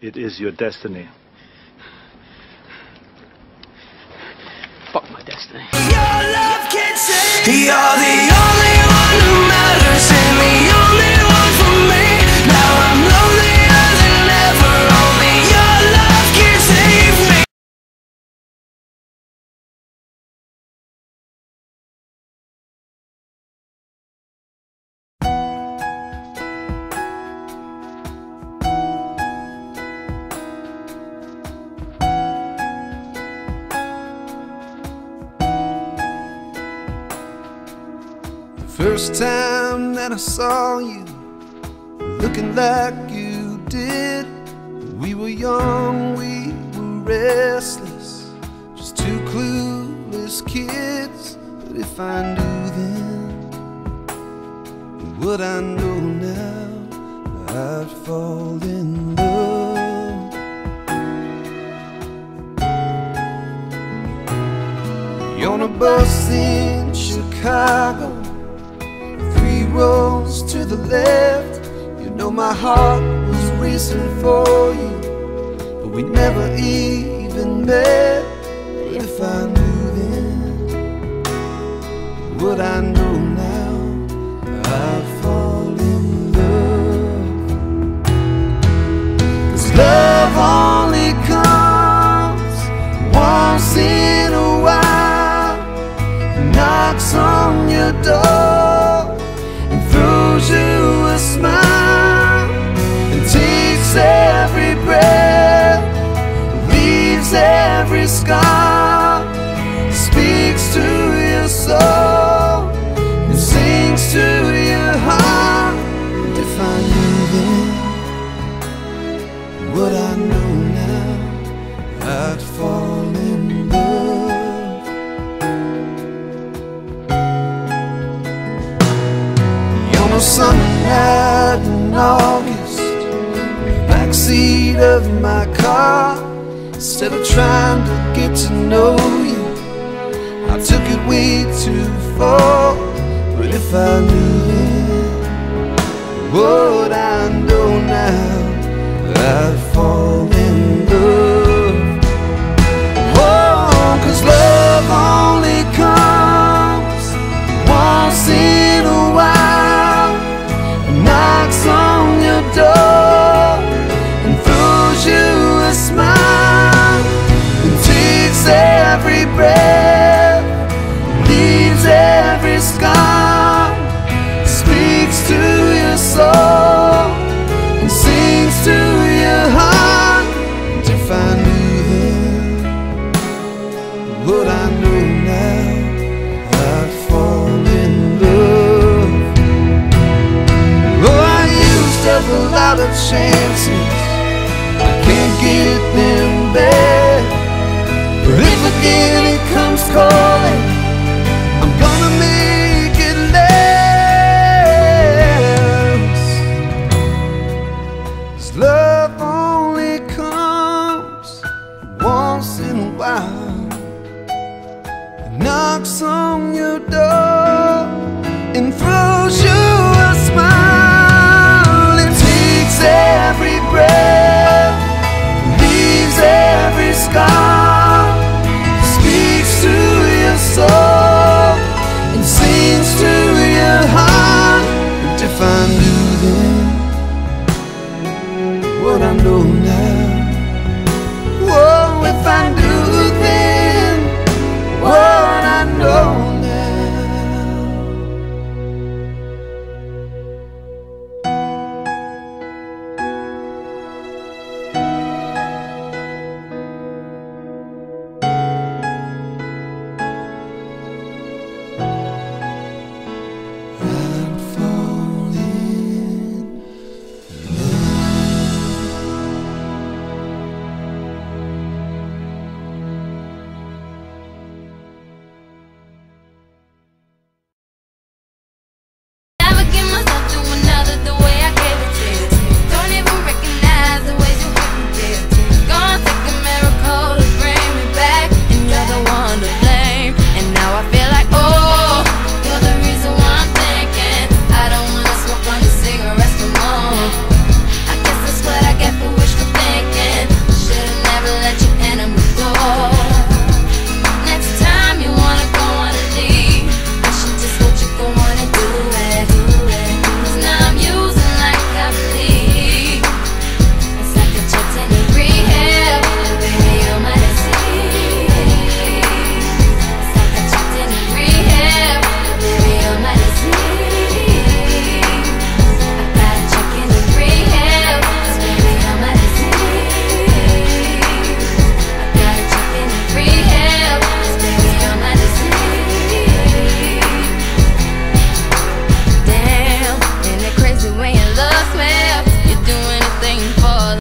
It is your destiny. Fuck my destiny. Your love can save. You're the only one who matters, and the only one for me. Now I'm lonelier than ever. Only your love can save me. First time that I saw you, looking like you did. We were young, we were restless, just two clueless kids. But if I knew then what I know now, I'd fall in love. You're on a bus in Chicago, rows to the left. You know my heart was racing for you, but we never even met. If I knew then what I know now, I'd fall in love. 'Cause love only comes once in a while, knocks on your door, smile and takes every breath, leaves every scar, speaks to your soul and sings to your heart. And if I knew then what I know now, I'd fall in love. You're no sun in August, backseat of my car. Instead of trying to get to know you, I took it way too far. But if I knew then what I know now, I'd fall in love. Oh, 'cause love only comes once in a while, knocks on your door and throws you a smile, and takes every breath, leaves every scar, speaks to your soul and sings to your heart. And if I knew then what I know now, I'd fall in love. A lot of chances, I can't get them back. But if again it comes calling,